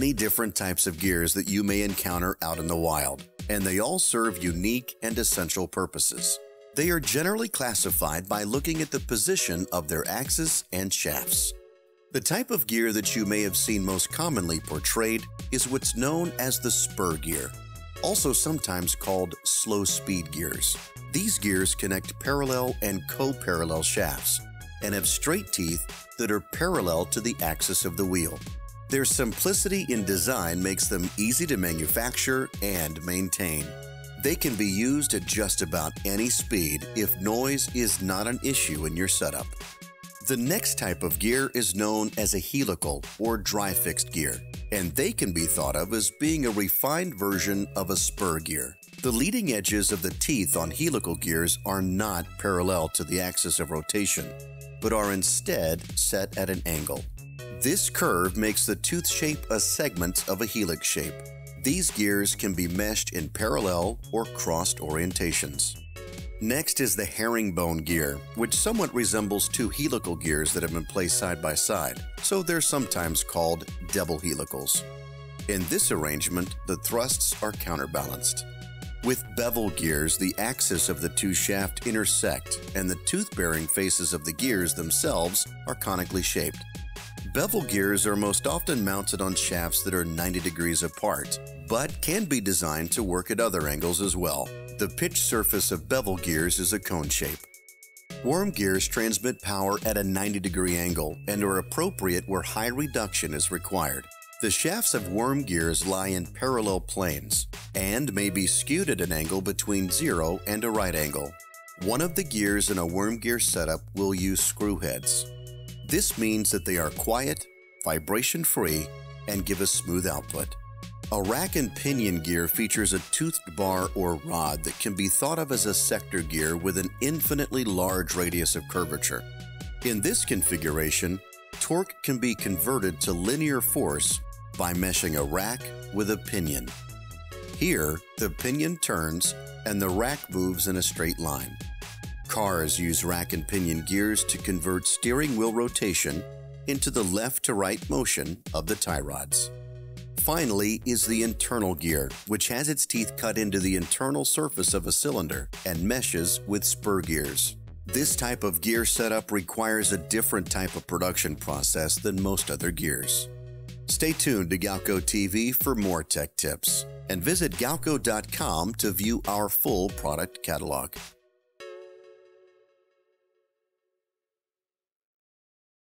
many different types of gears that you may encounter out in the wild, and they all serve unique and essential purposes. They are generally classified by looking at the position of their axes and shafts. The type of gear that you may have seen most commonly portrayed is what's known as the spur gear, also sometimes called slow speed gears. These gears connect parallel and co-parallel shafts and have straight teeth that are parallel to the axis of the wheel. Their simplicity in design makes them easy to manufacture and maintain. They can be used at just about any speed if noise is not an issue in your setup. The next type of gear is known as a helical or dry-fixed gear, and they can be thought of as being a refined version of a spur gear. The leading edges of the teeth on helical gears are not parallel to the axis of rotation, but are instead set at an angle. This curve makes the tooth shape a segment of a helix shape. These gears can be meshed in parallel or crossed orientations. Next is the herringbone gear, which somewhat resembles two helical gears that have been placed side by side, so they're sometimes called double helicals. In this arrangement, the thrusts are counterbalanced. With bevel gears, the axis of the two shafts intersect, and the tooth-bearing faces of the gears themselves are conically shaped. Bevel gears are most often mounted on shafts that are 90 degrees apart, but can be designed to work at other angles as well. The pitch surface of bevel gears is a cone shape. Worm gears transmit power at a 90-degree angle and are appropriate where high reduction is required. The shafts of worm gears lie in parallel planes and may be skewed at an angle between 0 and a right angle. One of the gears in a worm gear setup will use screw heads. This means that they are quiet, vibration-free, and give a smooth output. A rack and pinion gear features a toothed bar or rod that can be thought of as a sector gear with an infinitely large radius of curvature. In this configuration, torque can be converted to linear force by meshing a rack with a pinion. Here, the pinion turns and the rack moves in a straight line. Cars use rack and pinion gears to convert steering wheel rotation into the left to right motion of the tie rods. Finally is the internal gear, which has its teeth cut into the internal surface of a cylinder and meshes with spur gears. This type of gear setup requires a different type of production process than most other gears. Stay tuned to GalcoTV for more tech tips, and visit galco.com to view our full product catalog.